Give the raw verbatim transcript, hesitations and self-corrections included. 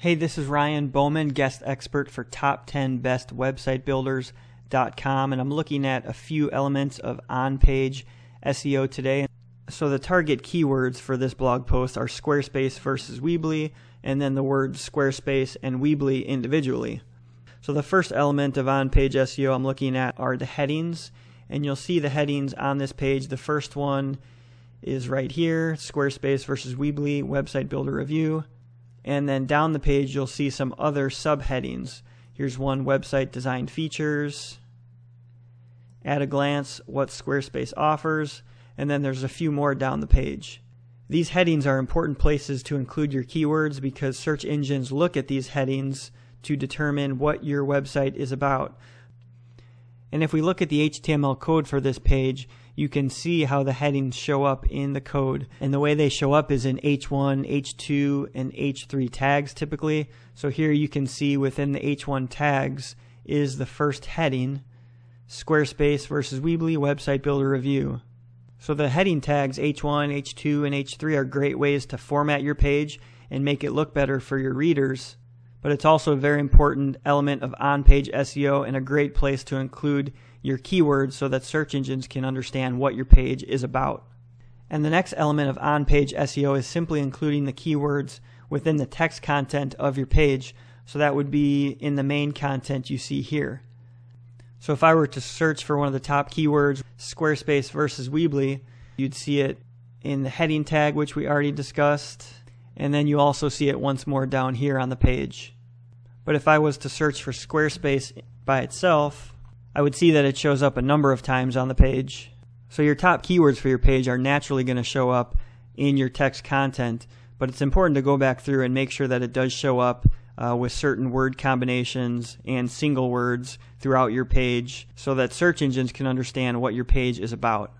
Hey, this is Ryan Bowman, guest expert for top ten best website builders dot com, and I'm looking at a few elements of on-page S E O today. So the target keywords for this blog post are Squarespace versus Weebly, and then the words Squarespace and Weebly individually. So the first element of on-page S E O I'm looking at are the headings, and you'll see the headings on this page. The first one is right here, Squarespace versus Weebly, Website Builder Review. And then down the page, you'll see some other subheadings. Here's one, website design features, at a glance, what Squarespace offers, and then there's a few more down the page. These headings are important places to include your keywords because search engines look at these headings to determine what your website is about. And if we look at the H T M L code for this page, you can see how the headings show up in the code. And the way they show up is in H one, H two, and H three tags typically. So here you can see within the H one tags is the first heading, Squarespace versus Weebly Website Builder Review. So the heading tags H one, H two, and H three are great ways to format your page and make it look better for your readers. But it's also a very important element of on-page S E O and a great place to include your keywords so that search engines can understand what your page is about. And the next element of on-page S E O is simply including the keywords within the text content of your page. So that would be in the main content you see here. So if I were to search for one of the top keywords, Squarespace versus Weebly, you'd see it in the heading tag, which we already discussed. And then you also see it once more down here on the page. But if I was to search for Squarespace by itself, I would see that it shows up a number of times on the page. So your top keywords for your page are naturally going to show up in your text content, but it's important to go back through and make sure that it does show up uh, with certain word combinations and single words throughout your page so that search engines can understand what your page is about.